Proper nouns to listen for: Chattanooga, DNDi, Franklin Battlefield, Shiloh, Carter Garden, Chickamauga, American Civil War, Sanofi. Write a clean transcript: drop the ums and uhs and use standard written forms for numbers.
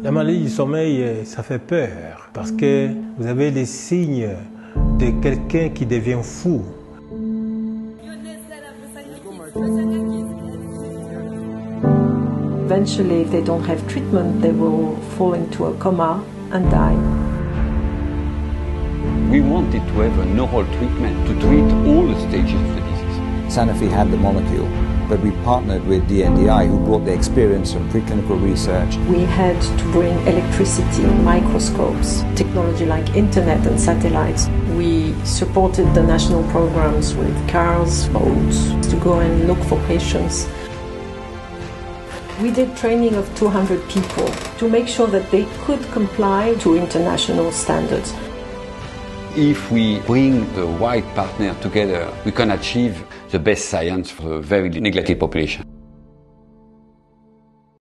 La maladie du sommeil, ça fait peur parce que vous avez les signes de quelqu'un qui devient fou. Eventually, if they don't have treatment, they will fall into a coma and die. We wanted to have an oral treatment to treat all the stages of the disease. Sanofi had the molecule, but we partnered with DNDi, who brought the experience from preclinical research. We had to bring electricity, microscopes, technology like internet and satellites. We supported the national programs with cars, boats, to go and look for patients. We did training of 200 people to make sure that they could comply to international standards. If we bring the right partner together, we can achieve the best science for a very neglected population.